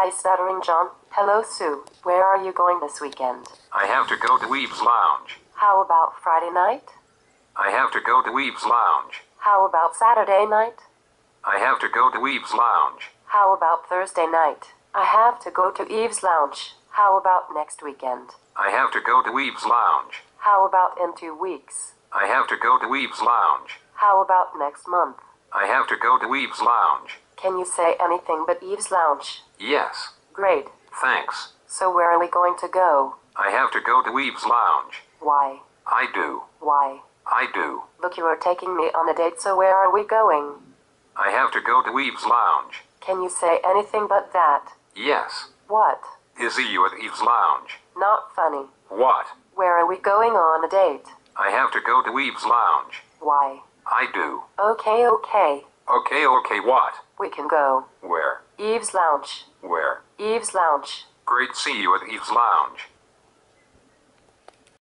Hi, Stuttering John. Hello, Sue. Where are you going this weekend? I have to go to Eve's Lounge. How about Friday night? I have to go to Eve's Lounge. How about Saturday night? I have to go to Eve's Lounge. How about Thursday night? I have to go to Eve's Lounge. How about next weekend? I have to go to Eve's Lounge. How about in 2 weeks? I have to go to Eve's Lounge. How about next month? I have to go to Eve's Lounge. Can you say anything but Eve's Lounge? Yes. Great. Thanks. So where are we going to go? I have to go to Eve's Lounge. Why? I do. Why? I do. Look, you are taking me on a date, so where are we going? I have to go to Eve's Lounge. Can you say anything but that? Yes. What? Izzy, you at Eve's Lounge. Not funny. What? Where are we going on a date? I have to go to Eve's Lounge. Why? I do. Okay, okay. Okay, okay, what? We can go. Where? Eve's Lounge. Where? Eve's Lounge. Great, see you at Eve's Lounge.